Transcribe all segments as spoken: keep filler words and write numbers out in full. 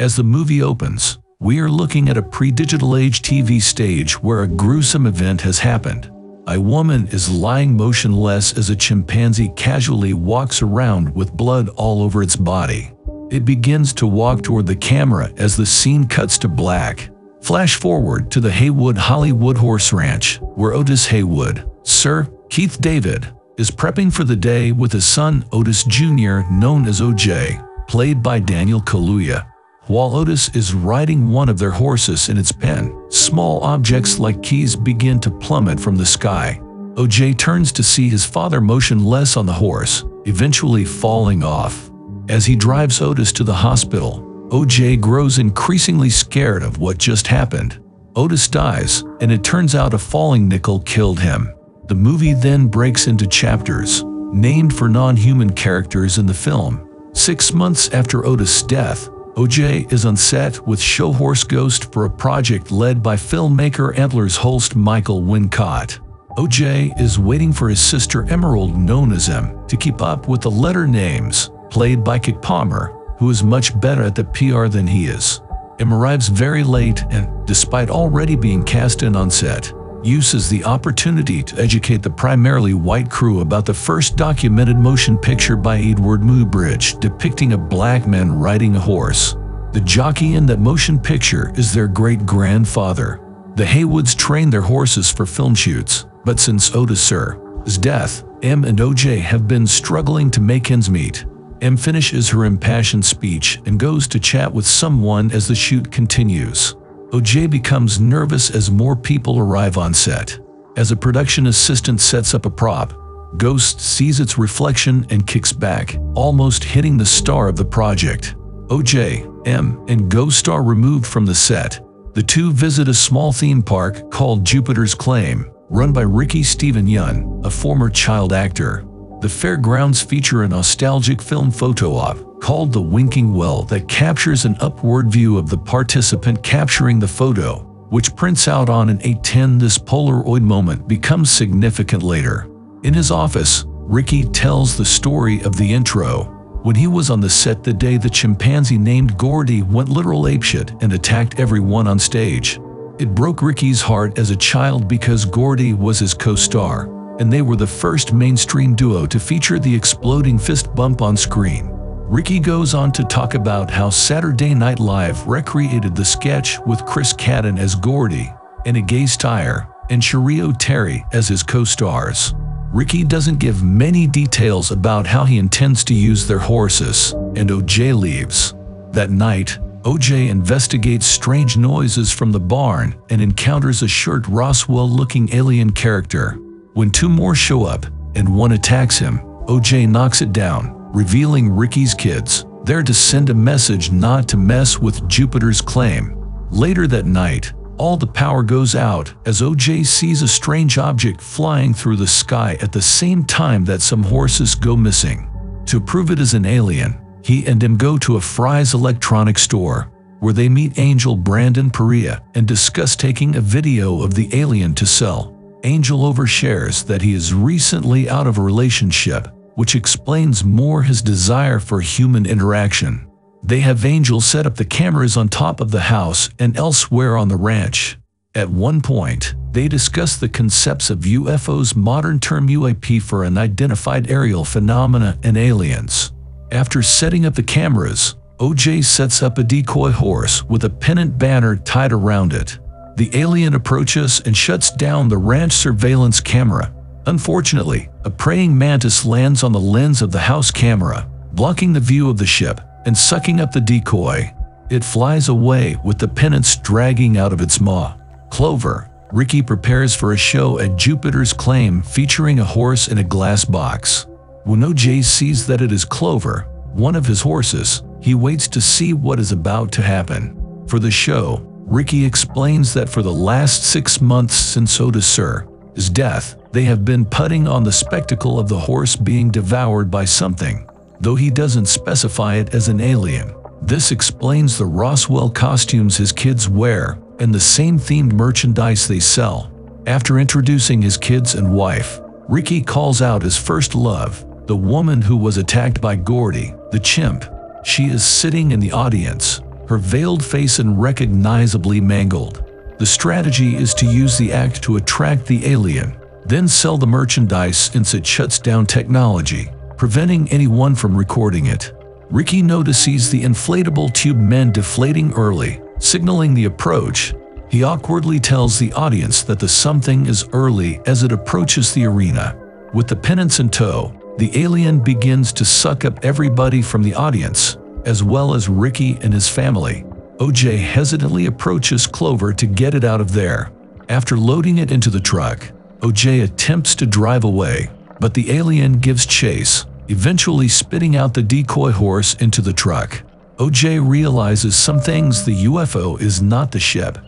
As the movie opens, we are looking at a pre-digital age T V stage where a gruesome event has happened. A woman is lying motionless as a chimpanzee casually walks around with blood all over its body. It begins to walk toward the camera as the scene cuts to black. Flash forward to the Haywood Hollywood Horse Ranch, where Otis Haywood, Sir Keith David, is prepping for the day with his son Otis Junior, known as O J, played by Daniel Kaluuya. While Otis is riding one of their horses in its pen, small objects like keys begin to plummet from the sky. O J turns to see his father motionless on the horse, eventually falling off. As he drives Otis to the hospital, O J grows increasingly scared of what just happened. Otis dies, and it turns out a falling nickel killed him. The movie then breaks into chapters, named for non-human characters in the film. Six months after Otis' death, O J is on set with Show Horse Ghost for a project led by filmmaker Antlers Holst Michael Wincott. O J is waiting for his sister Emerald, known as M, to keep up with the letter names, played by Keke Palmer, who is much better at the P R than he is. M arrives very late and, despite already being cast in on set, uses the opportunity to educate the primarily white crew about the first documented motion picture by Edward Muybridge depicting a black man riding a horse. The jockey in that motion picture is their great-grandfather. The Haywoods trained their horses for film shoots, but since Otis's death, M and O J have been struggling to make ends meet. M finishes her impassioned speech and goes to chat with someone as the shoot continues. O J becomes nervous as more people arrive on set. As a production assistant sets up a prop, Ghost sees its reflection and kicks back, almost hitting the star of the project. O J, M, and Ghost are removed from the set. The two visit a small theme park called Jupiter's Claim, run by Ricky Steven Yeun, a former child actor. The fairgrounds feature a nostalgic film photo op, called The Winking Well, that captures an upward view of the participant capturing the photo, which prints out on an eight ten. This Polaroid moment becomes significant later. In his office, Ricky tells the story of the intro, when he was on the set the day the chimpanzee named Gordy went literal apeshit and attacked everyone on stage. It broke Ricky's heart as a child because Gordy was his co-star, and they were the first mainstream duo to feature the exploding fist bump on screen. Ricky goes on to talk about how Saturday Night Live recreated the sketch with Chris Kattan as Gordy, and a gay stire, and Shario Terry as his co-stars. Ricky doesn't give many details about how he intends to use their horses, and O J leaves. That night, O J investigates strange noises from the barn and encounters a short Roswell-looking alien character. When two more show up, and one attacks him, O J knocks it down, revealing Ricky's kids, there to send a message not to mess with Jupiter's Claim. Later that night, all the power goes out as O J sees a strange object flying through the sky at the same time that some horses go missing. To prove it is an alien, he and him go to a Fry's electronic store, where they meet Angel Brandon Perea and discuss taking a video of the alien to sell. Angel overshares that he is recently out of a relationship, which explains more his desire for human interaction. They have Angel set up the cameras on top of the house and elsewhere on the ranch. At one point, they discuss the concepts of U F Os, modern term U A P for unidentified aerial phenomena, and aliens. After setting up the cameras, O J sets up a decoy horse with a pennant banner tied around it. The alien approaches and shuts down the ranch surveillance camera. Unfortunately, a praying mantis lands on the lens of the house camera, blocking the view of the ship and sucking up the decoy. It flies away with the pennants dragging out of its maw. Clover, Ricky prepares for a show at Jupiter's Claim featuring a horse in a glass box. When O J sees that it is Clover, one of his horses, he waits to see what is about to happen. For the show, Ricky explains that for the last six months since Otis's death, they have been putting on the spectacle of the horse being devoured by something, though he doesn't specify it as an alien. This explains the Roswell costumes his kids wear and the same themed merchandise they sell. After introducing his kids and wife, Ricky calls out his first love, the woman who was attacked by Gordy, the chimp. She is sitting in the audience, her veiled face unrecognizably mangled. The strategy is to use the act to attract the alien, then sell the merchandise since it shuts down technology, preventing anyone from recording it. Ricky notices the inflatable tube men deflating early, signaling the approach. He awkwardly tells the audience that the something is early as it approaches the arena. With the pennants in tow, the alien begins to suck up everybody from the audience, as well as Ricky and his family. O J hesitantly approaches Clover to get it out of there. After loading it into the truck, O J attempts to drive away, but the alien gives chase, eventually spitting out the decoy horse into the truck. O J realizes some things: the U F O is not the ship.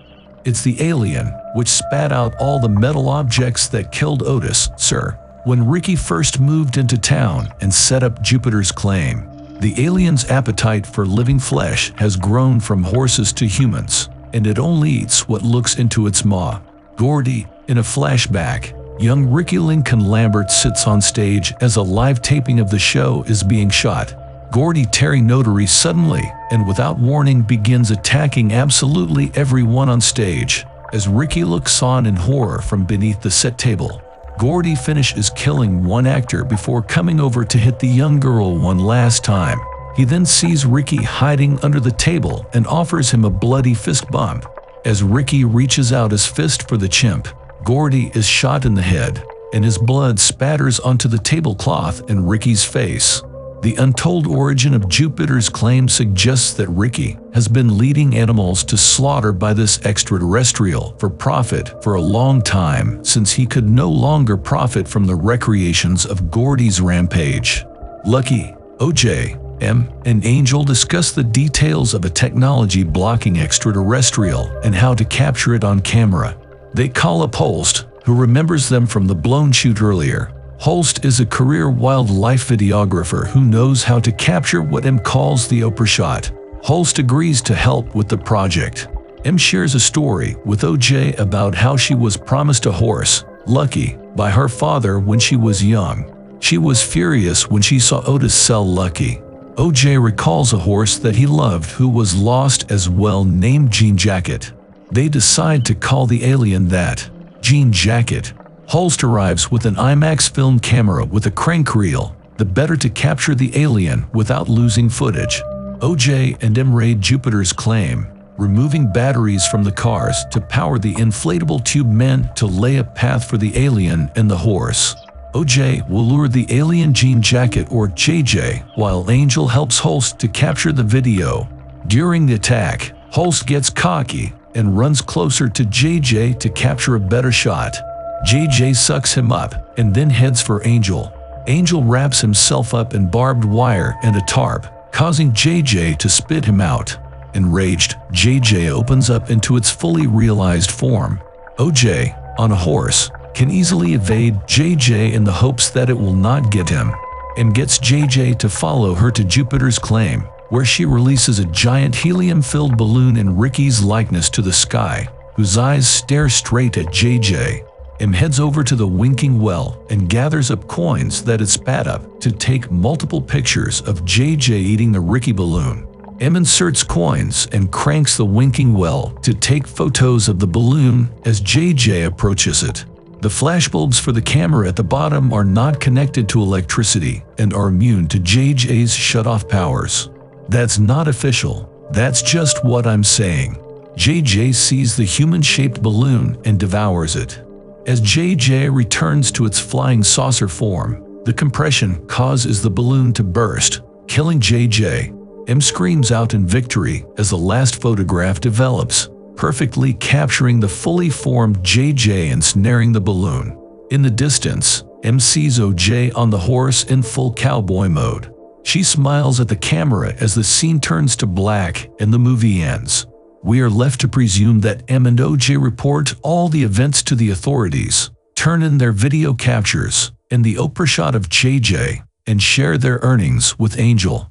It's the alien, which spat out all the metal objects that killed Otis, sir. When Ricky first moved into town and set up Jupiter's Claim, the alien's appetite for living flesh has grown from horses to humans, and it only eats what looks into its maw. Gordy, in a flashback, young Ricky Lincoln Lambert sits on stage as a live taping of the show is being shot. Gordy Terry Notary suddenly, and without warning, begins attacking absolutely everyone on stage, as Ricky looks on in horror from beneath the set table. Gordy finishes killing one actor before coming over to hit the young girl one last time. He then sees Ricky hiding under the table and offers him a bloody fist bump. As Ricky reaches out his fist for the chimp, Gordy is shot in the head, and his blood spatters onto the tablecloth and Ricky's face. The untold origin of Jupiter's Claim suggests that Ricky has been leading animals to slaughter by this extraterrestrial for profit for a long time, since he could no longer profit from the recreations of Gordy's rampage. Lucky, O J, M, and Angel discuss the details of a technology blocking extraterrestrial and how to capture it on camera. They call up Holst, who remembers them from the blown shoot earlier. Holst is a career wildlife videographer who knows how to capture what M calls the Oprah shot. Holst agrees to help with the project. M shares a story with O J about how she was promised a horse, Lucky, by her father when she was young. She was furious when she saw Otis sell Lucky. O J recalls a horse that he loved who was lost as well, named Jean Jacket. They decide to call the alien that, Jean Jacket. Holst arrives with an IMAX film camera with a crank reel, the better to capture the alien without losing footage. O J and M raid Jupiter's Claim, removing batteries from the cars to power the inflatable tube men to lay a path for the alien and the horse. O J will lure the alien Jean Jacket, or J J, while Angel helps Holst to capture the video. During the attack, Holst gets cocky and runs closer to J J to capture a better shot. J J sucks him up and then heads for Angel. Angel wraps himself up in barbed wire and a tarp, causing J J to spit him out. Enraged, J J opens up into its fully realized form. O J, on a horse, can easily evade J J in the hopes that it will not get him, and gets J J to follow her to Jupiter's Claim, where she releases a giant helium-filled balloon in Ricky's likeness to the sky, whose eyes stare straight at J J. M heads over to the winking well and gathers up coins that it spat up to take multiple pictures of J J eating the Ricky balloon. M inserts coins and cranks the winking well to take photos of the balloon as J J approaches it. The flashbulbs for the camera at the bottom are not connected to electricity and are immune to J J's shut-off powers. That's not official, that's just what I'm saying. J J sees the human-shaped balloon and devours it. As J J returns to its flying saucer form, the compression causes the balloon to burst, killing J J. M screams out in victory as the last photograph develops, perfectly capturing the fully formed J J and snaring the balloon. In the distance, M sees O J on the horse in full cowboy mode. She smiles at the camera as the scene turns to black and the movie ends. We are left to presume that M and O J report all the events to the authorities, turn in their video captures and the Oprah shot of J J, and share their earnings with Angel.